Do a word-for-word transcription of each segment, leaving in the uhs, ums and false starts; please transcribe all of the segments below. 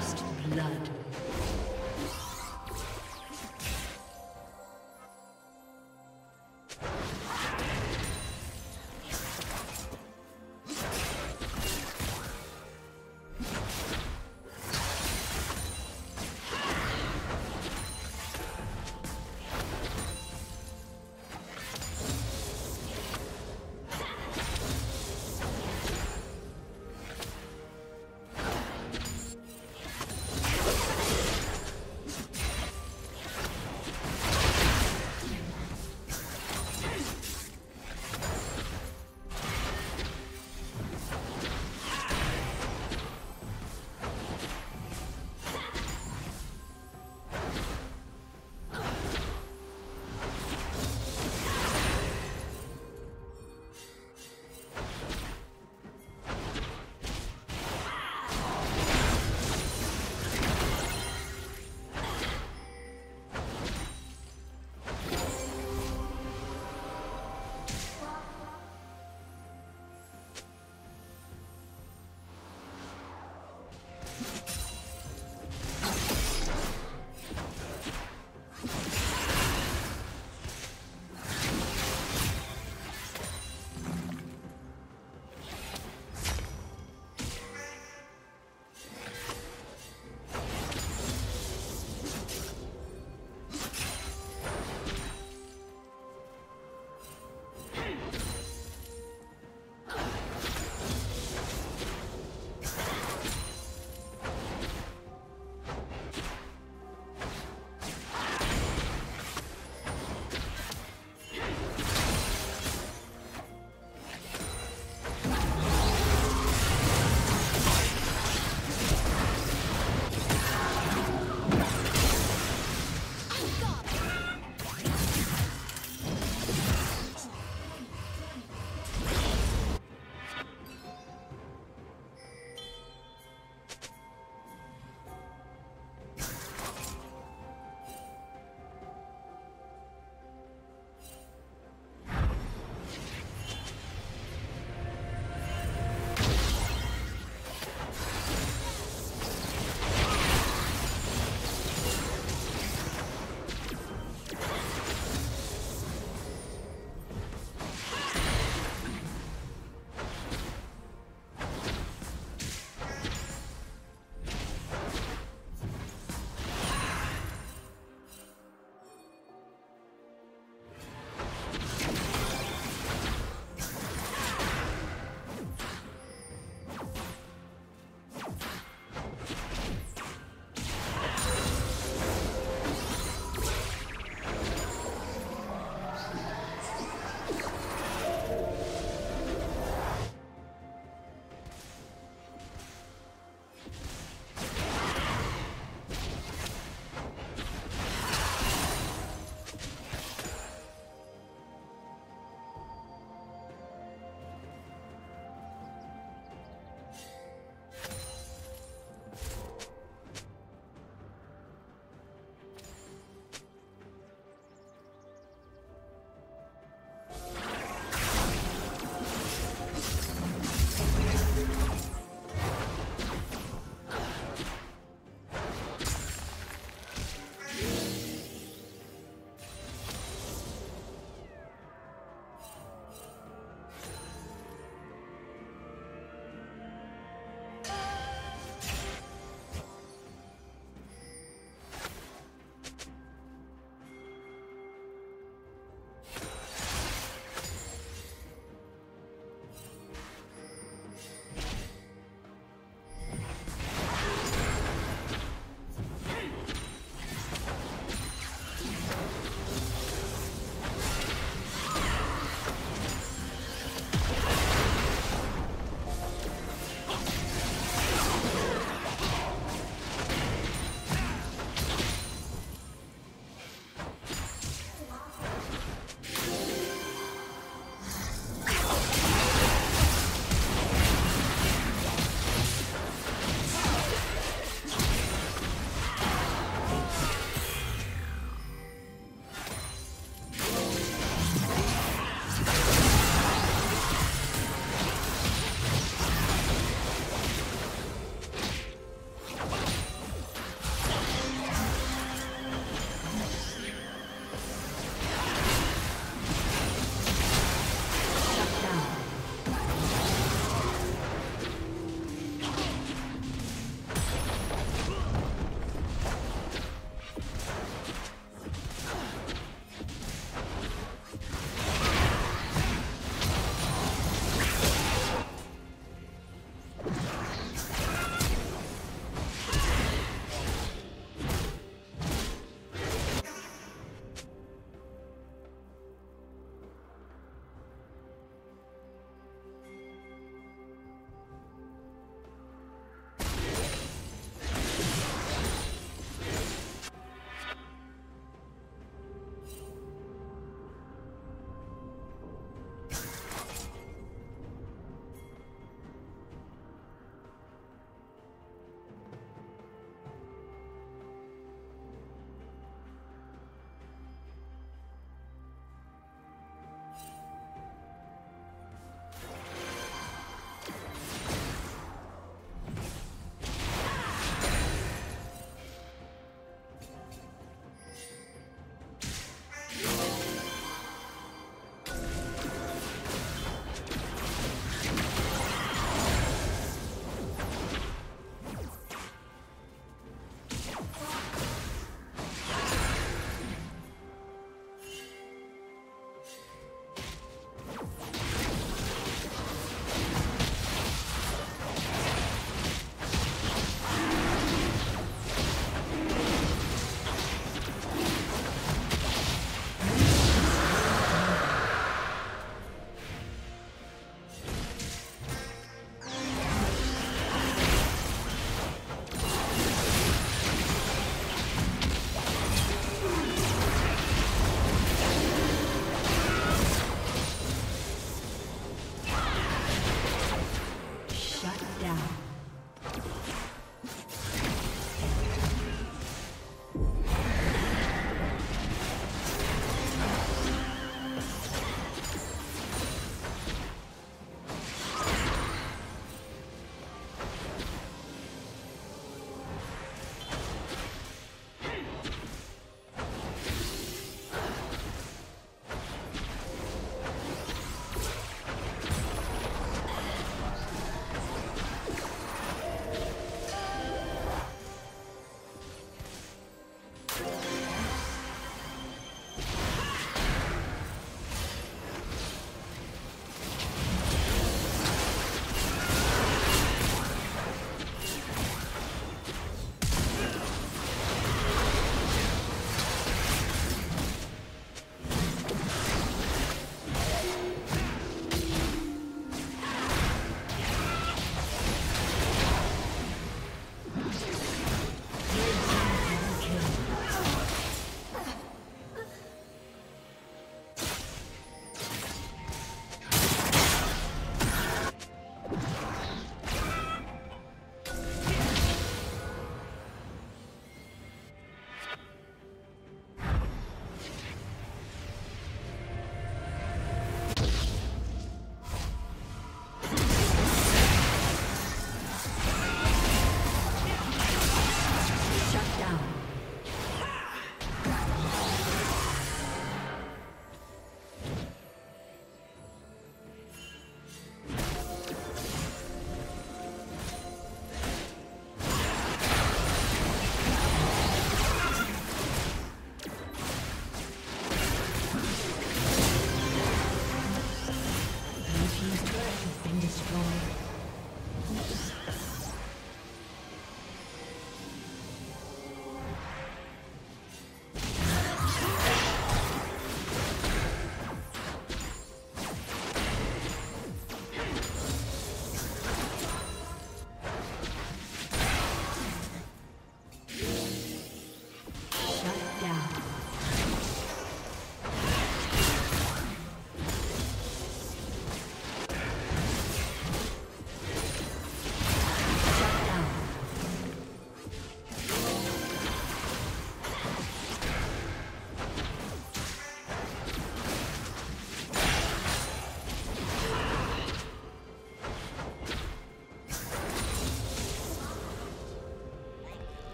First blood.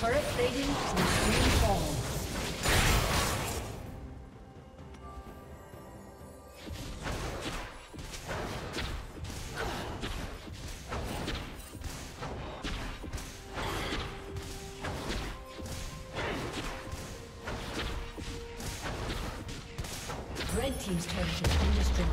Turret plating will soon fall. Red team's turret has been destroyed.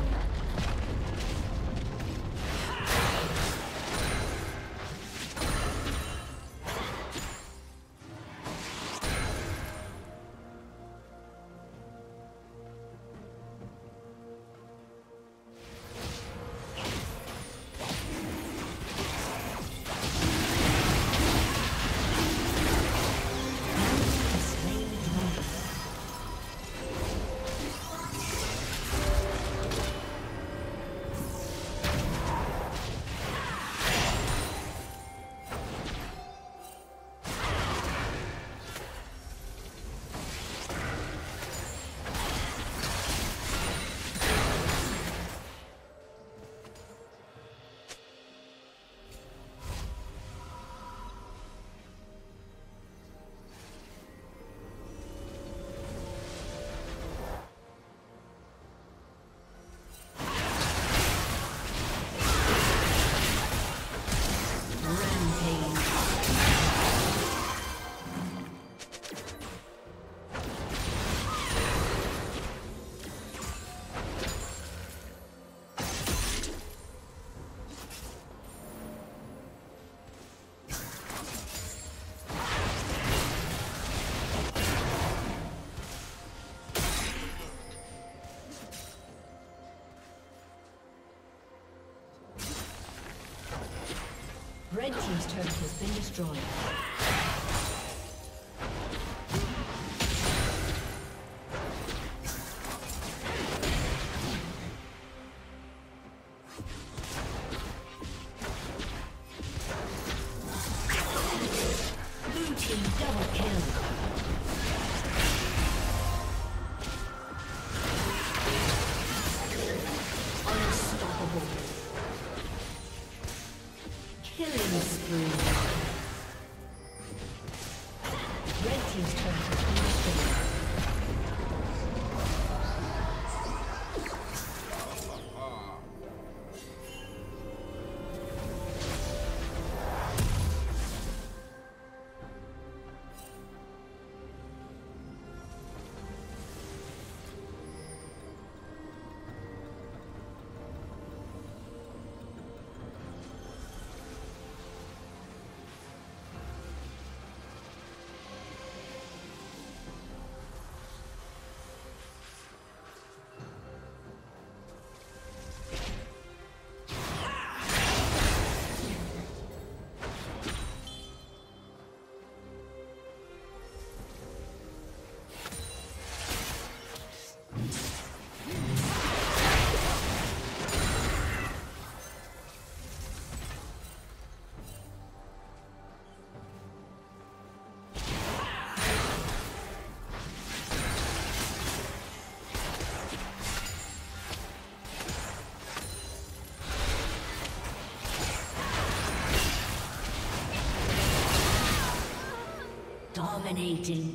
Red team's turret has been destroyed. Blue team double kill. Dominating.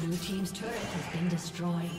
Blue team's turret has been destroyed.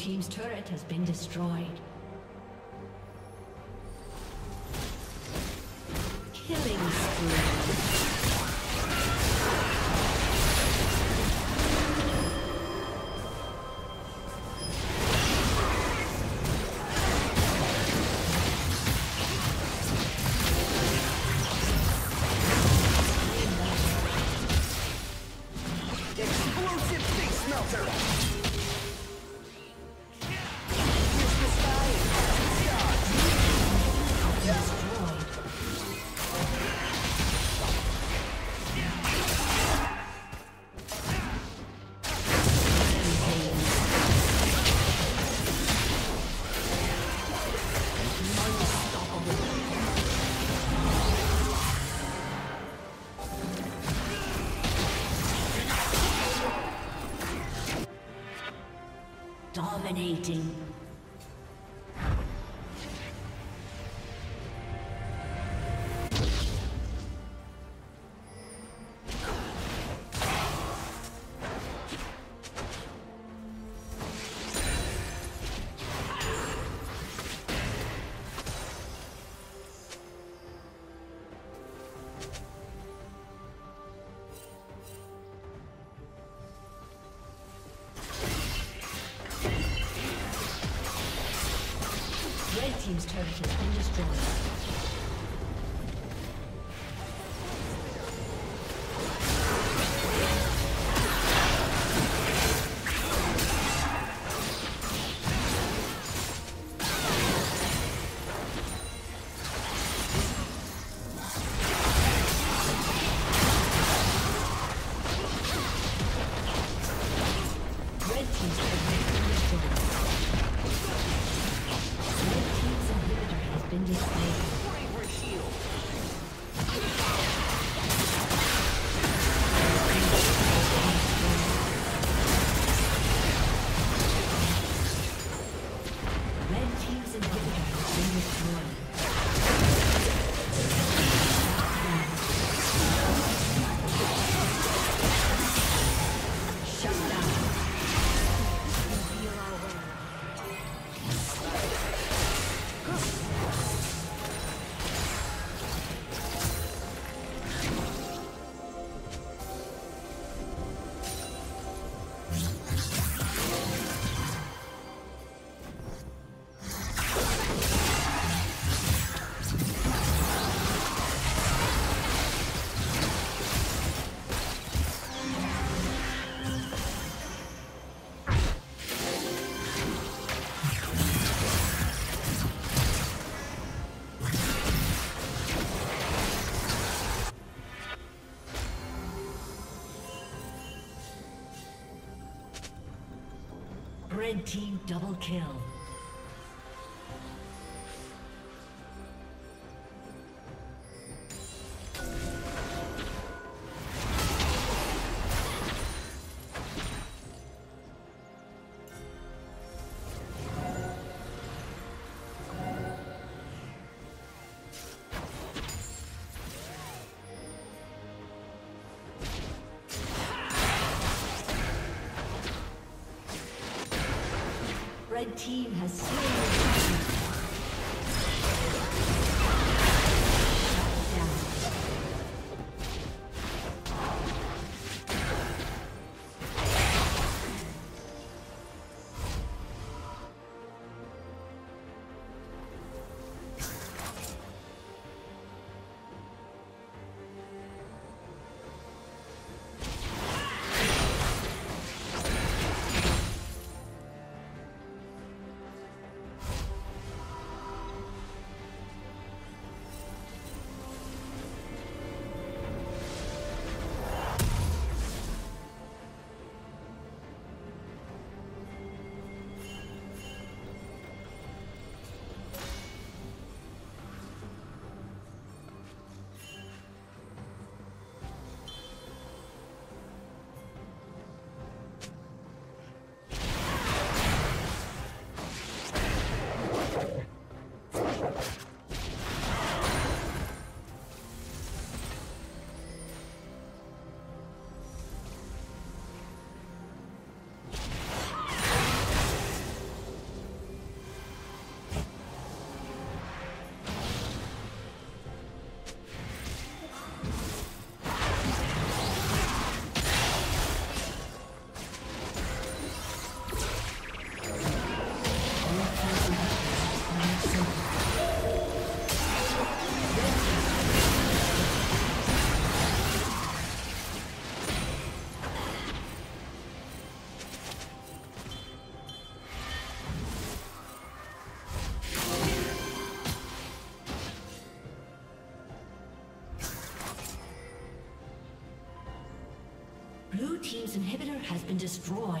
team's turret has been destroyed. Killing spree. Dominating. Team's turret has been destroyed. Red team double kill. Red team has slain the team. Blue team's inhibitor has been destroyed.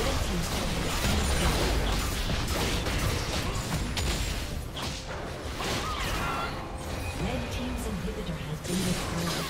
Red team's turret has been destroyed. In this world.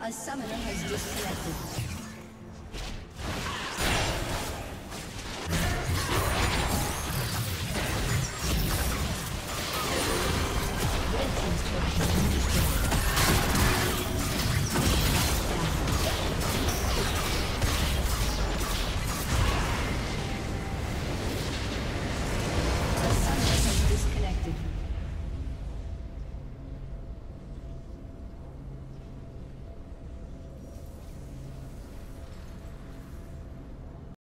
A summoner has disconnected.